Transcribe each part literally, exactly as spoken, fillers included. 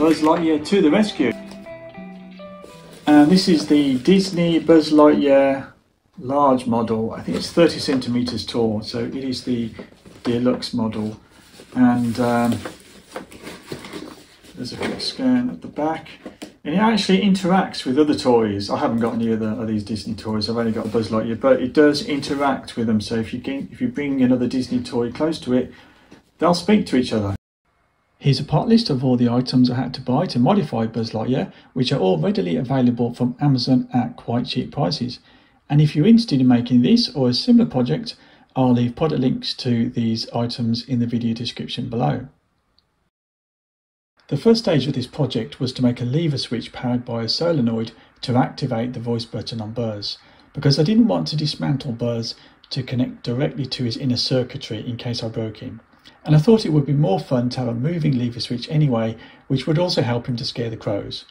Buzz Lightyear to the rescue. And this is the Disney Buzz Lightyear large model. I think it's thirty centimeters tall, so it is the deluxe model. And um, there's a quick scan at the back. And it actually interacts with other toys. I haven't got any other of these Disney toys. I've only got a Buzz Lightyear, but it does interact with them. So if you get, if you bring another Disney toy close to it, they'll speak to each other. Here's a part list of all the items I had to buy to modify Buzz Lightyear, which are all readily available from Amazon at quite cheap prices. And if you're interested in making this or a similar project, I'll leave product links to these items in the video description below. The first stage of this project was to make a lever switch powered by a solenoid to activate the voice button on Buzz, because I didn't want to dismantle Buzz to connect directly to his inner circuitry in case I broke him. And I thought it would be more fun to have a moving lever switch anyway, which would also help him to scare the crows.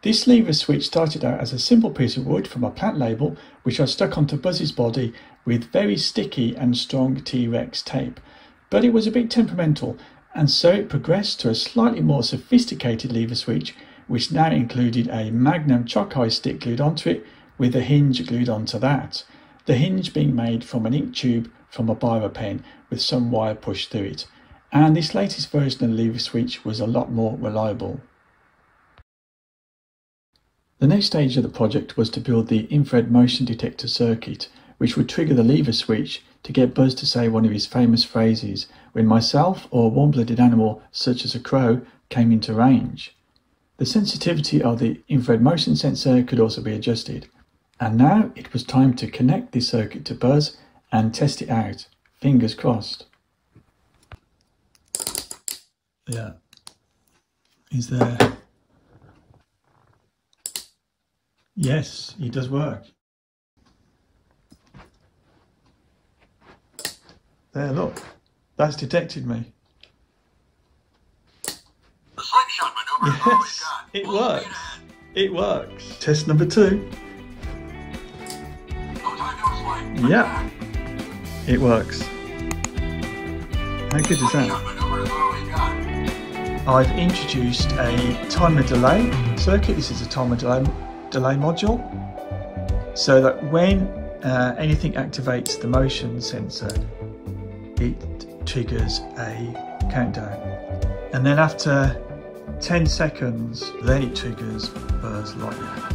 This lever switch started out as a simple piece of wood from a plant label, which I stuck onto Buzz's body with very sticky and strong T-Rex tape, but it was a bit temperamental. And so it progressed to a slightly more sophisticated lever switch, which now included a Magnum chalk-eye stick glued onto it, with a hinge glued onto that. The hinge being made from an ink tube from a biro pen, with some wire pushed through it. And this latest version of the lever switch was a lot more reliable. The next stage of the project was to build the infrared motion detector circuit, which would trigger the lever switch to get Buzz to say one of his famous phrases when myself or a warm-blooded animal such as a crow came into range. The sensitivity of the infrared motion sensor could also be adjusted. And now it was time to connect this circuit to Buzz and test it out. Fingers crossed. Yeah. Is there... Yes, it does work. There, look, that's detected me. The slingshot maneuver is already done. Yes, it works. It works. Test number two. No time to explain. Yeah, it works. How good is that? I've introduced a timer delay circuit. This is a timer delay, delay module, so that when uh, anything activates the motion sensor, it triggers a countdown, and then after ten seconds then it triggers Buzz Lightyear.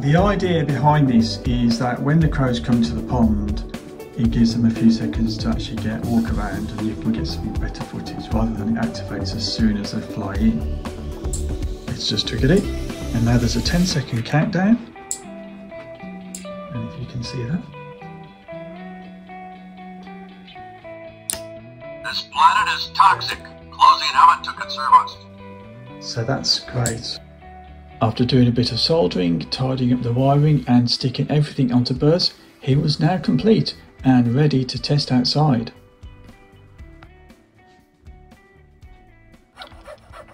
The idea behind this is that when the crows come to the pond, it gives them a few seconds to actually get walk around, and you can get some better footage rather than it activates as soon as they fly in. It's just triggered it, and now there's a ten second countdown, and if you can see that. This planet is toxic. Closing oven to conserve oxygen. So that's great. After doing a bit of soldering, tidying up the wiring and sticking everything onto Buzz, he was now complete and ready to test outside.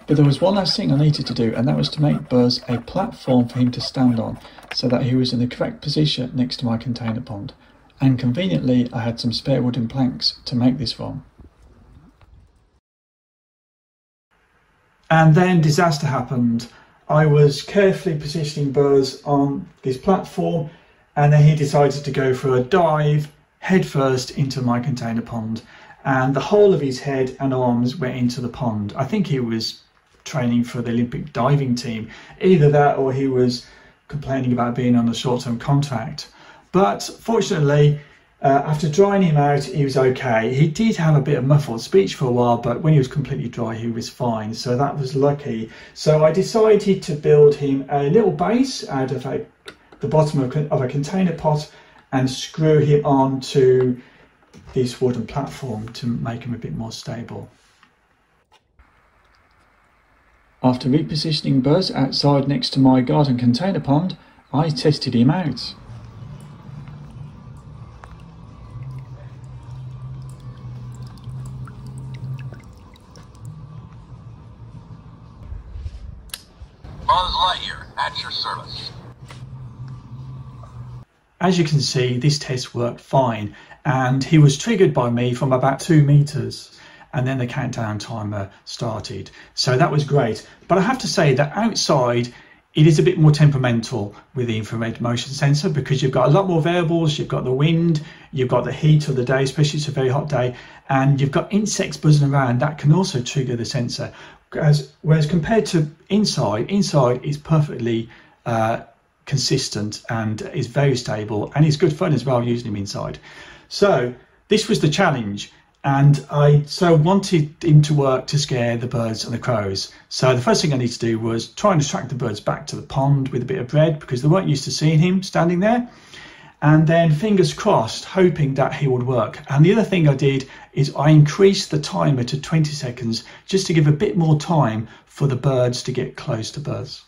But there was one last thing I needed to do, and that was to make Buzz a platform for him to stand on so that he was in the correct position next to my container pond. And conveniently, I had some spare wooden planks to make this from. And then disaster happened. I was carefully positioning Buzz on this platform, and then he decided to go for a dive headfirst into my container pond, and the whole of his head and arms went into the pond. I think he was training for the Olympic diving team. Either that or he was complaining about being on a short-term contract. But fortunately, Uh, after drying him out, he was okay. He did have a bit of muffled speech for a while, but when he was completely dry, he was fine. So that was lucky. So I decided to build him a little base out of a, the bottom of, of a container pot, and screw him onto this wooden platform to make him a bit more stable. After repositioning Buzz outside next to my garden container pond, I tested him out. Buzz Lightyear at your service. As you can see, this test worked fine, and he was triggered by me from about two meters, and then the countdown timer started. So that was great. But I have to say that outside, it is a bit more temperamental with the infrared motion sensor, because you've got a lot more variables. You've got the wind, you've got the heat of the day, especially it's a very hot day, and you've got insects buzzing around that can also trigger the sensor. As, whereas compared to inside, inside is perfectly uh, consistent and is very stable, and it's good fun as well using them inside. So this was the challenge, and I so wanted him to work to scare the birds and the crows. So the first thing I needed to do was try and attract the birds back to the pond with a bit of bread, because they weren't used to seeing him standing there. And then fingers crossed, hoping that he would work. And the other thing I did is I increased the timer to twenty seconds, just to give a bit more time for the birds to get close to Buzz.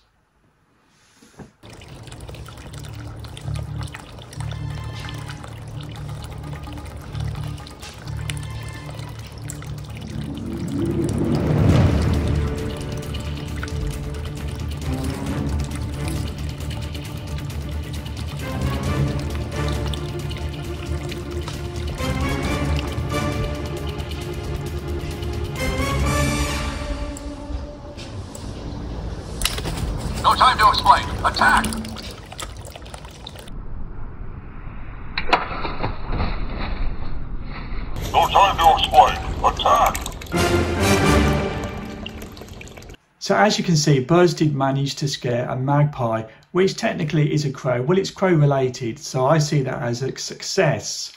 No time to explain. Attack! No time to explain. Attack! So as you can see, Buzz did manage to scare a magpie, which technically is a crow. Well, it's crow related, so I see that as a success.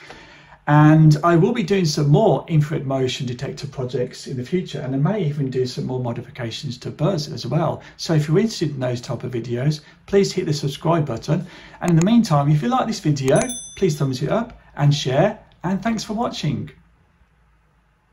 And I will be doing some more infrared motion detector projects in the future, and I may even do some more modifications to Buzz as well. So if you're interested in those type of videos, please hit the subscribe button. And in the meantime, if you like this video, please thumbs it up and share, and thanks for watching.